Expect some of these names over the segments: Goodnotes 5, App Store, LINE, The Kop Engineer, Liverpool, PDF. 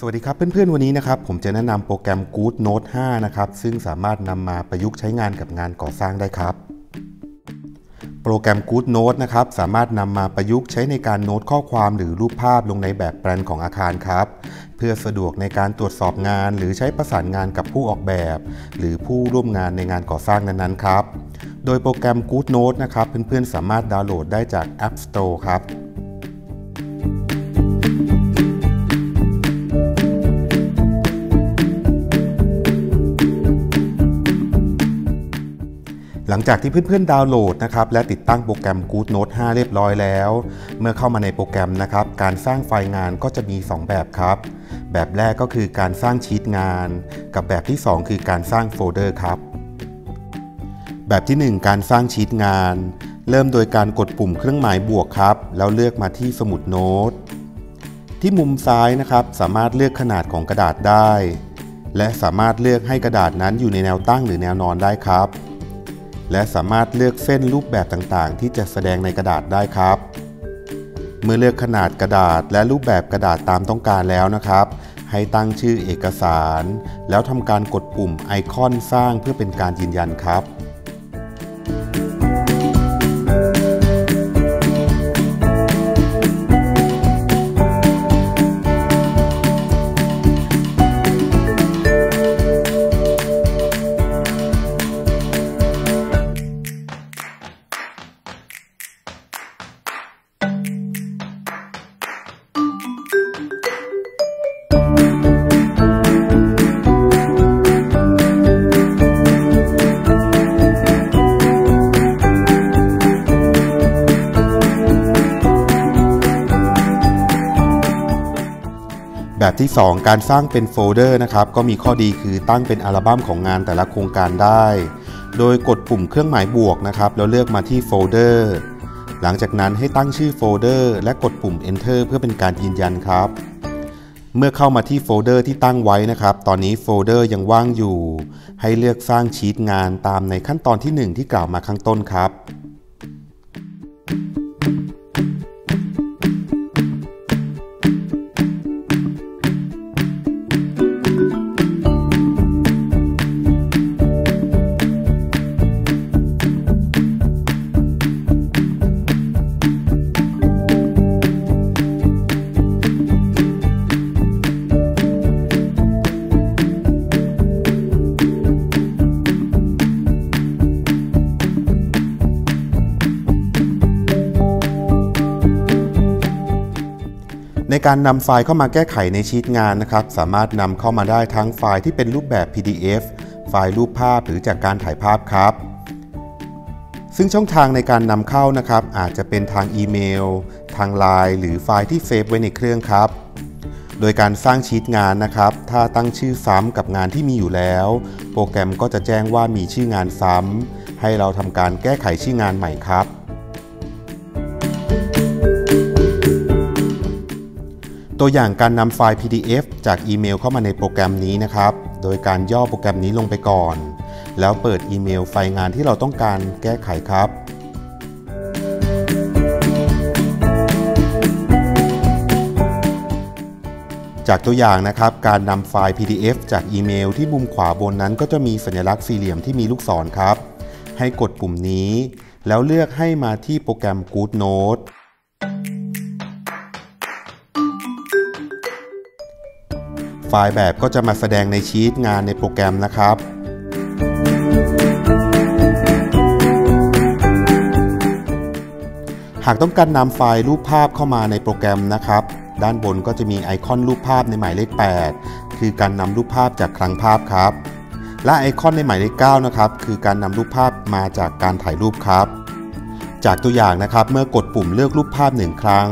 สวัสดีครับเพื่อนๆวันนี้นะครับผมจะแนะนำโปรแกรม Goodnotes 5 นะครับซึ่งสามารถนำมาประยุกต์ใช้งานกับงานก่อสร้างได้ครับโปรแกรม Goodnotes นะครับสามารถนำมาประยุกต์ใช้ในการโน้ตข้อความหรือรูปภาพลงในแบบแปลนของอาคารครับเพื่อสะดวกในการตรวจสอบงานหรือใช้ประสานงานกับผู้ออกแบบหรือผู้ร่วมงานในงานก่อสร้างนั้นๆครับโดยโปรแกรม Goodnotes นะครับเพื่อนๆสามารถดาวน์โหลดได้จาก App Store ครับหลังจากที่เพื่อนๆดาวน์โหลดนะครับและติดตั้งโปรแกรม Goodnotes 5 เรียบร้อยแล้วเมื่อเข้ามาในโปรแกรมนะครับการสร้างไฟล์งานก็จะมี2แบบครับแบบแรกก็คือการสร้างชีตงานกับแบบที่2คือการสร้างโฟลเดอร์ครับแบบที่1การสร้างชีตงานเริ่มโดยการกดปุ่มเครื่องหมายบวกครับแล้วเลือกมาที่สมุดโน้ตที่มุมซ้ายนะครับสามารถเลือกขนาดของกระดาษได้และสามารถเลือกให้กระดาษนั้นอยู่ในแนวตั้งหรือแนวนอนได้ครับและสามารถเลือกเส้นรูปแบบต่างๆที่จะแสดงในกระดาษได้ครับเมื่อเลือกขนาดกระดาษและรูปแบบกระดาษตามต้องการแล้วนะครับให้ตั้งชื่อเอกสารแล้วทำการกดปุ่มไอคอนสร้างเพื่อเป็นการยืนยันครับแบบที่2การสร้างเป็นโฟลเดอร์นะครับก็มีข้อดีคือตั้งเป็นอัลบั้มของงานแต่ละโครงการได้โดยกดปุ่มเครื่องหมายบวกนะครับแล้วเลือกมาที่โฟลเดอร์หลังจากนั้นให้ตั้งชื่อโฟลเดอร์และกดปุ่ม Enter เพื่อเป็นการยืนยันครับเมื่อเข้ามาที่โฟลเดอร์ที่ตั้งไว้นะครับตอนนี้โฟลเดอร์ยังว่างอยู่ให้เลือกสร้างชีตงานตามในขั้นตอนที่1ที่กล่าวมาข้างต้นครับในการนำไฟล์เข้ามาแก้ไขในชีตงานนะครับสามารถนำเข้ามาได้ทั้งไฟล์ที่เป็นรูปแบบ PDF ไฟล์รูปภาพหรือจากการถ่ายภาพครับซึ่งช่องทางในการนำเข้านะครับอาจจะเป็นทางอีเมลทาง LINE หรือไฟล์ที่เซฟไว้ในเครื่องครับโดยการสร้างชีตงานนะครับถ้าตั้งชื่อซ้ำกับงานที่มีอยู่แล้วโปรแกรมก็จะแจ้งว่ามีชื่องานซ้ำให้เราทำการแก้ไขชื่องานใหม่ครับตัวอย่างการนำไฟล์ PDF จากอีเมลเข้ามาในโปรแกรมนี้นะครับโดยการย่อโปรแกรมนี้ลงไปก่อนแล้วเปิดอีเมลไฟล์งานที่เราต้องการแก้ไขครับจากตัวอย่างนะครับการนำไฟล์ PDF จากอีเมลที่มุมขวาบนนั้นก็จะมีสัญลักษณ์สี่เหลี่ยมที่มีลูกศรครับให้กดปุ่มนี้แล้วเลือกให้มาที่โปรแกรม Goodnotesไฟล์แบบก็จะมาแสดงในชีตงานในโปรแกรมนะครับหากต้องการนำไฟล์รูปภาพเข้ามาในโปรแกรมนะครับด้านบนก็จะมีไอคอนรูปภาพในหมายเลข8คือการนำรูปภาพจากคลังภาพครับและไอคอนในหมายเลข9นะครับคือการนำรูปภาพมาจากการถ่ายรูปครับจากตัวอย่างนะครับเมื่อกดปุ่มเลือกรูปภาพ1ครั้ง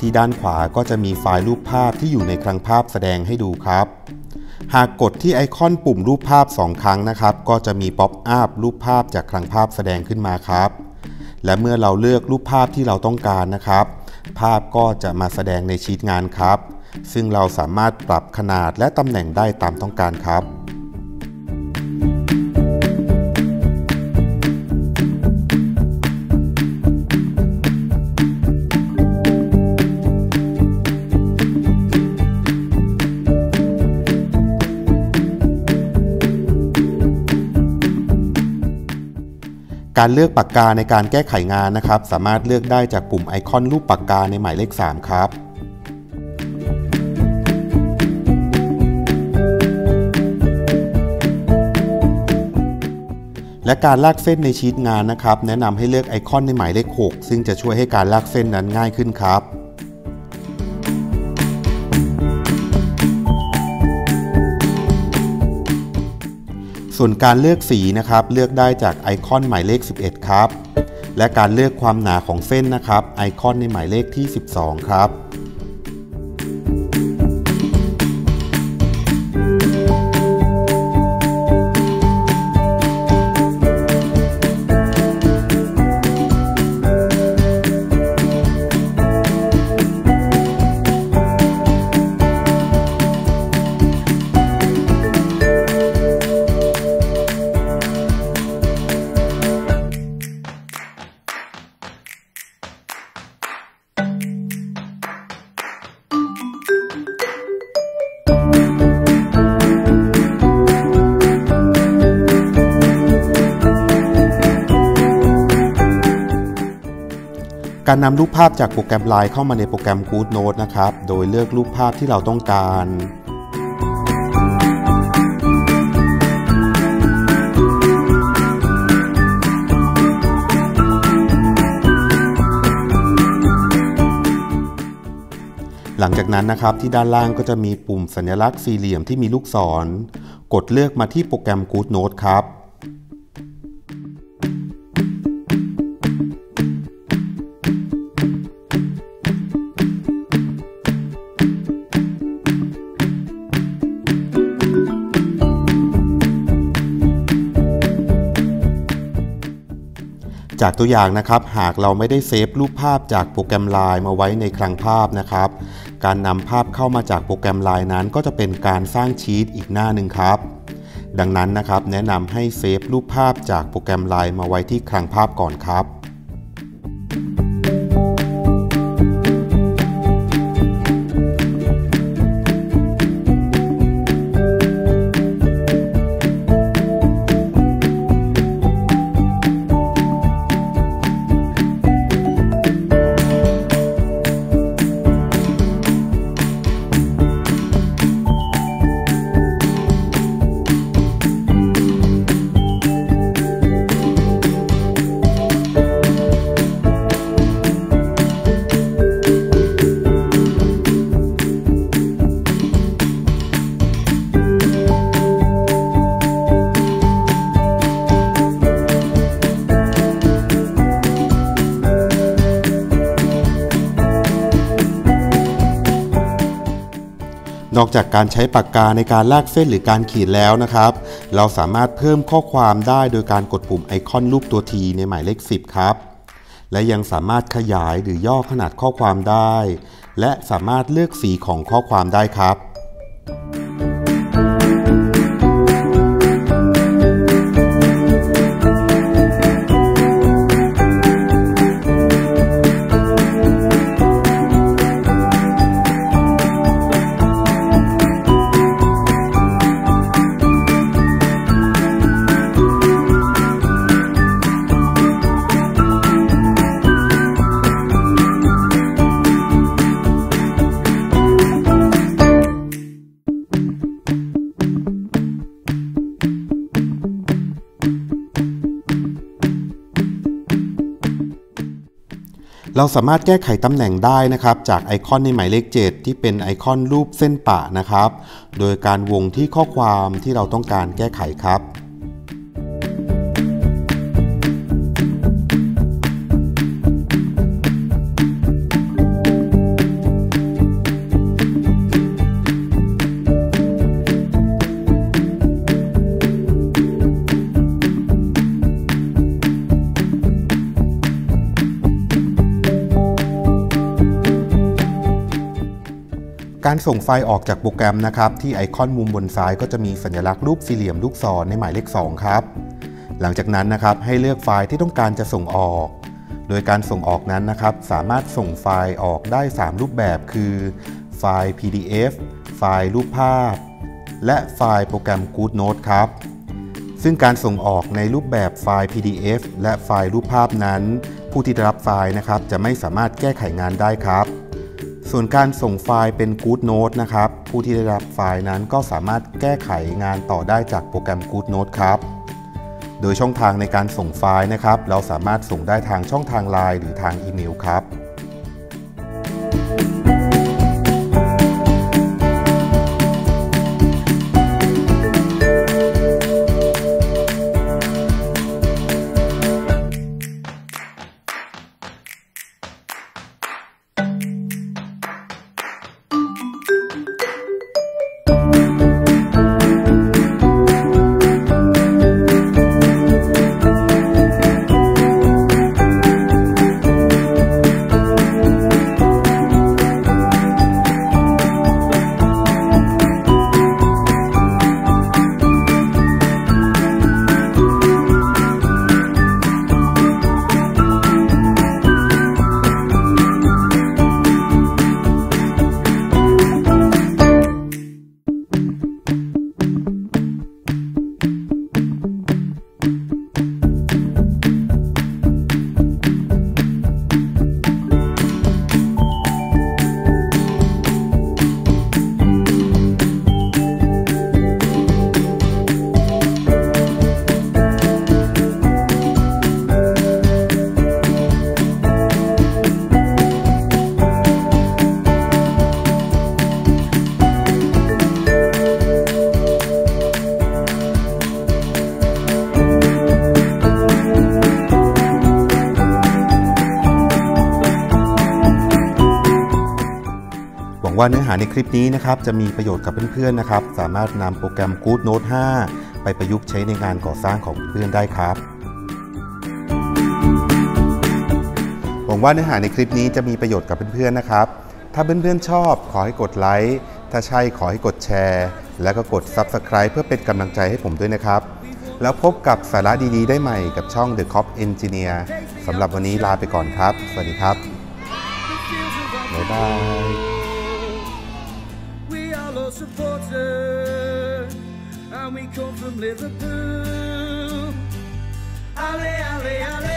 ที่ด้านขวาก็จะมีไฟล์รูปภาพที่อยู่ในคลังภาพแสดงให้ดูครับหากกดที่ไอคอนปุ่มรูปภาพ2ครั้งนะครับก็จะมีป๊อปอัพรูปภาพจากคลังภาพแสดงขึ้นมาครับและเมื่อเราเลือกรูปภาพที่เราต้องการนะครับภาพก็จะมาแสดงในชีตงานครับซึ่งเราสามารถปรับขนาดและตำแหน่งได้ตามต้องการครับ การเลือกปากกาในการแก้ไขงานนะครับสามารถเลือกได้จากปุ่มไอคอนรูปปากกาในหมายเลข3ครับและการลากเส้นในชีตงานนะครับแนะนำให้เลือกไอคอนในหมายเลข6ซึ่งจะช่วยให้การลากเส้นนั้นง่ายขึ้นครับส่วนการเลือกสีนะครับเลือกได้จากไอคอนหมายเลข11ครับและการเลือกความหนาของเส้นนะครับไอคอนในหมายเลขที่12ครับการนำรูปภาพจากโปรแกรม LINE เข้ามาในโปรแกรม Goodnotes นะครับโดยเลือกรูปภาพที่เราต้องการหลังจากนั้นนะครับที่ด้านล่างก็จะมีปุ่มสัญลักษณ์สี่เหลี่ยมที่มีลูกศรกดเลือกมาที่โปรแกรม Goodnotes ครับจากตัวอย่างนะครับหากเราไม่ได้เซฟรูปภาพจากโปรแกรม LINE มาไว้ในคลังภาพนะครับการนำภาพเข้ามาจากโปรแกรม LINE นั้นก็จะเป็นการสร้างชีตอีกหน้าหนึ่งครับดังนั้นนะครับแนะนำให้เซฟรูปภาพจากโปรแกรม LINE มาไว้ที่คลังภาพก่อนครับนอกจากการใช้ปากกาในการลากเส้นหรือการขีดแล้วนะครับเราสามารถเพิ่มข้อความได้โดยการกดปุ่มไอคอนรูปตัว T ในหมายเลข10ครับและยังสามารถขยายหรือย่อขนาดข้อความได้และสามารถเลือกสีของข้อความได้ครับเราสามารถแก้ไขตำแหน่งได้นะครับจากไอคอนในหมายเลข7ที่เป็นไอคอนรูปเส้นปะนะครับโดยการวงที่ข้อความที่เราต้องการแก้ไขครับการส่งไฟล์ออกจากโปรแกรมนะครับที่ไอคอนมุมบนซ้ายก็จะมีสัญลักษณ์รูปสี่เหลี่ยมลูกศรในหมายเลข2ครับหลังจากนั้นนะครับให้เลือกไฟล์ที่ต้องการจะส่งออกโดยการส่งออกนั้นนะครับสามารถส่งไฟล์ออกได้3รูปแบบคือไฟล์ PDF ไฟล์รูปภาพและไฟล์โปรแกรม Goodnotes ครับ ซึ่งการส่งออกในรูปแบบไฟล์ PDF และไฟล์รูปภาพนั้นผู้ที่ได้รับไฟล์นะครับจะไม่สามารถแก้ไขงานได้ครับส่วนการส่งไฟล์เป็น Goodnotes นะครับผู้ที่ได้รับไฟล์นั้นก็สามารถแก้ไขงานต่อได้จากโปรแกรม Goodnotes ครับโดยช่องทางในการส่งไฟล์นะครับเราสามารถส่งได้ทางช่องทาง LINE หรือทางอีเมลครับว่าเนื้อหาในคลิปนี้นะครับจะมีประโยชน์กับเพื่อนๆนะครับสามารถนำโปรแกรม Goodnotes 5 ไปประยุกต์ใช้ในงานก่อสร้างของเพื่อนๆได้ครับหวังว่าเนื้อหาในคลิปนี้จะมีประโยชน์กับเพื่อนๆนะครับถ้าเพื่อนๆชอบขอให้กดไลค์ถ้าใช่ขอให้กดแชร์แล้วก็กด Subscribe เพื่อเป็นกำลังใจให้ผมด้วยนะครับแล้วพบกับสาระดีๆได้ใหม่กับช่อง The Kop Engineer สำหรับวันนี้ลาไปก่อนครับสวัสดีครับบ๊ายบายsupporter and we come from Liverpool. Ale, ale, ale.